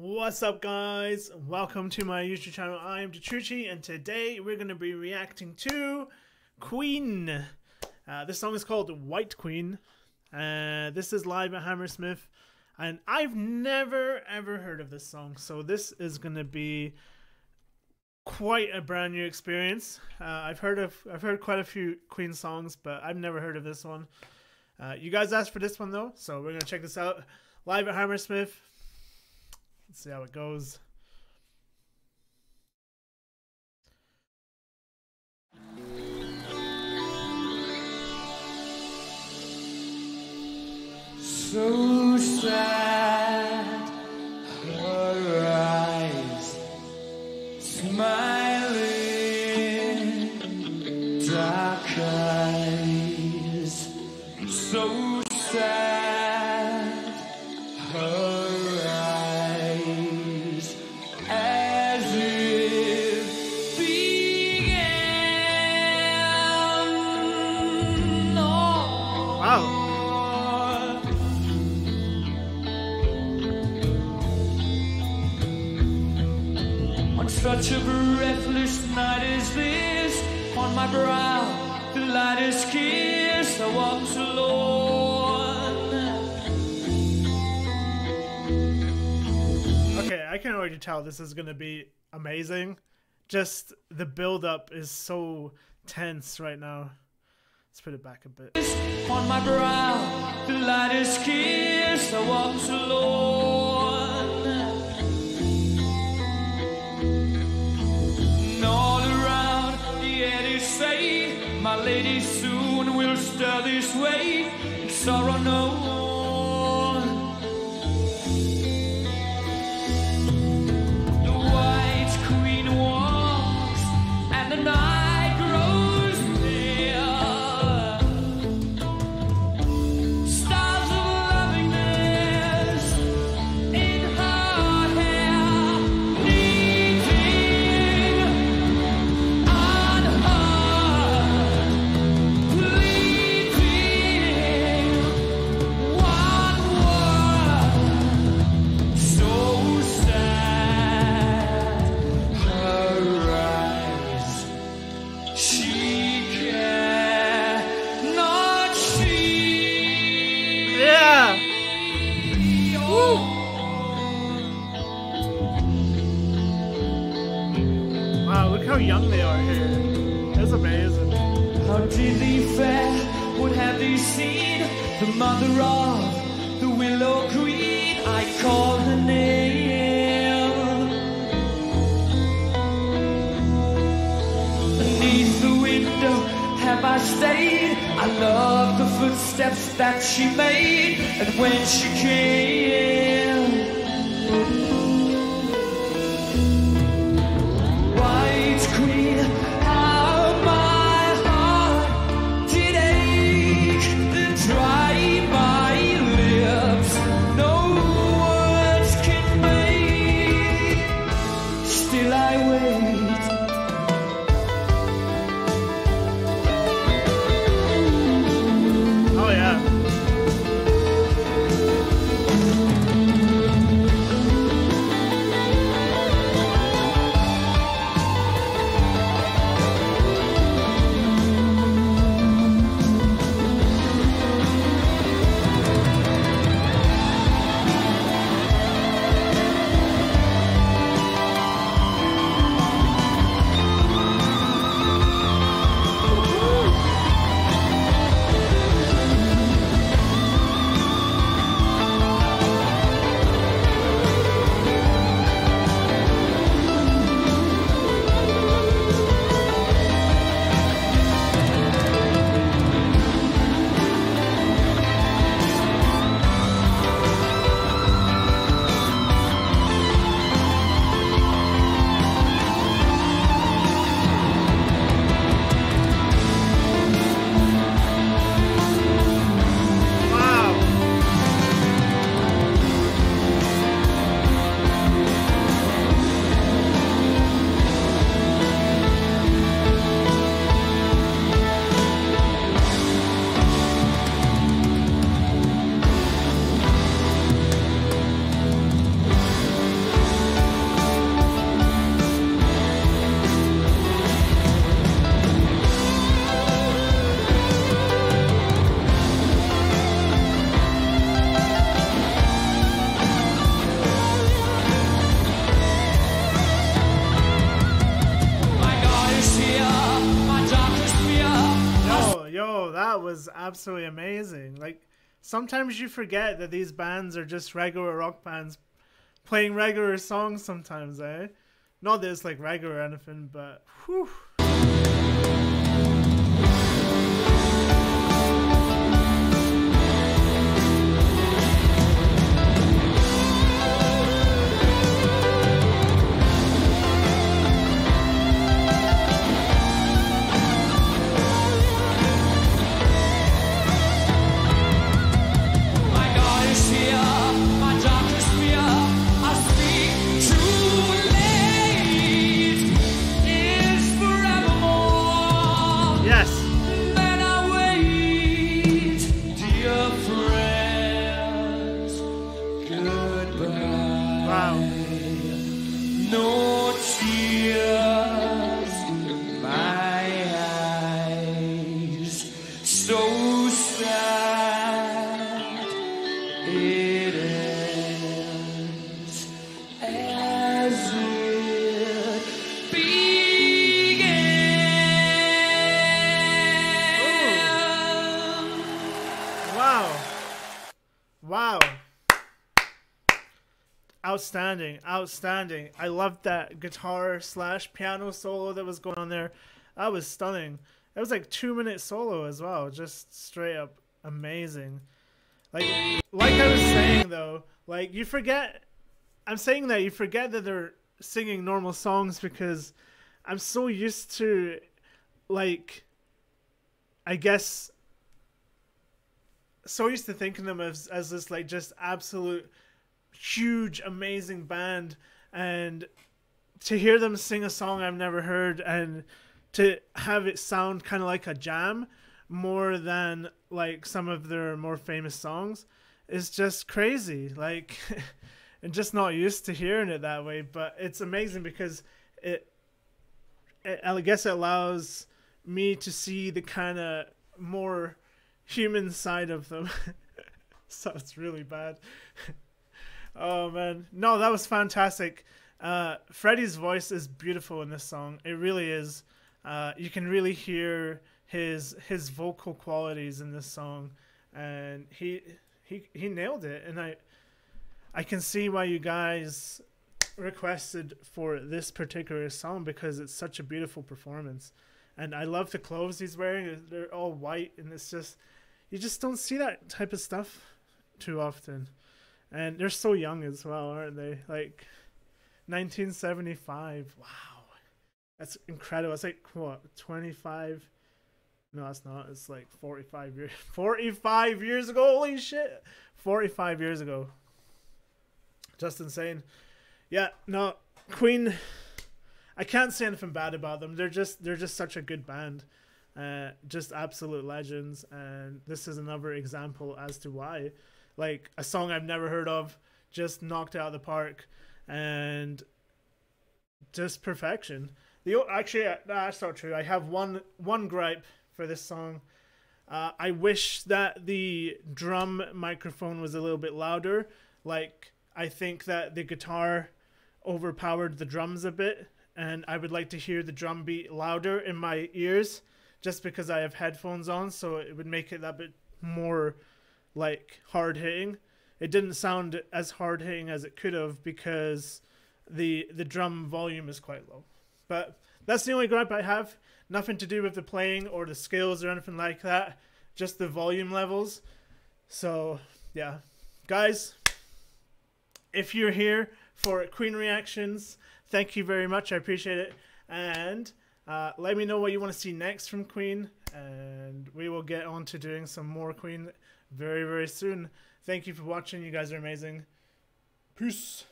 What's up, guys? Welcome to my YouTube channel. I am Detrucci, and today we're going to be reacting to Queen. This song is called White Queen. This is live at Hammersmith, and I've never ever heard of this song, so this is going to be quite a brand new experience. I've heard quite a few Queen songs, but I've never heard of this one. You guys asked for this one though, so we're going to check this out live at Hammersmith. Let's see how it goes. So sad, her eyes smiling, dark eyes. So sad, her such a breathless night is this. On my brow, the lightest kiss. I walked alone. Okay, I can already tell this is gonna be amazing. Just the build-up is so tense right now. Let's put it back a bit. On my brow, the lightest kiss. I walked alone. My lady soon will stir this way, and sorrow no more. The White Queen walks, and the night grows near. Stars of lovingness in her hair, bleeding on her. Wow, look how young they are here. That's amazing. How did they fare? What have they seen? The mother of the Willow Queen. I call her name. Beneath the window have I stayed. I love the footsteps that she made, and when she came. was absolutely amazing. Like, sometimes you forget that these bands are just regular rock bands playing regular songs sometimes, eh? Not that it's like regular or anything, but whew. Outstanding, outstanding. I loved that guitar / piano solo that was going on there. That was stunning. It was like 2-minute solo as well, just straight up amazing. Like I was saying though, like you forget, I'm saying that you forget that they're singing normal songs because I'm so used to, like, I guess, so used to thinking them as this like just absolute huge amazing band, and to hear them sing a song I've never heard and to have it sound kind of like a jam more than like some of their more famous songs is just crazy, like and just not used to hearing it that way. But it's amazing because it I guess it allows me to see the kind of more human side of them. So it's really bad. Oh man, no, that was fantastic. Freddie's voice is beautiful in this song. It really is. You can really hear his vocal qualities in this song, and he nailed it. And I can see why you guys requested for this particular song because it's such a beautiful performance. And I love the clothes he's wearing. They're all white, and it's just, you just don't see that type of stuff too often. And they're so young as well, aren't they? Like 1975. Wow. That's incredible. It's like, what, 25? No, it's not. It's like 45 years. 45 years ago. Holy shit. 45 years ago. Just insane. Yeah, no. Queen, I can't say anything bad about them. They're just such a good band. Just absolute legends. And this is another example as to why. Like a song I've never heard of, just knocked out of the park, and just perfection. Actually, that's not true. I have one gripe for this song. I wish that the drum microphone was a little bit louder. Like I think that the guitar overpowered the drums a bit, and I would like to hear the drum beat louder in my ears, just because I have headphones on, so it would make it that bit more like hard hitting. It didn't sound as hard hitting as it could have because the drum volume is quite low. But that's the only gripe I have. Nothing to do with the playing or the skills or anything like that. Just the volume levels. So yeah, guys, if you're here for Queen reactions, thank you very much. I appreciate it. And let me know what you want to see next from Queen, and we will get on to doing some more Queen very, very soon. Thank you for watching. You guys are amazing. Peace.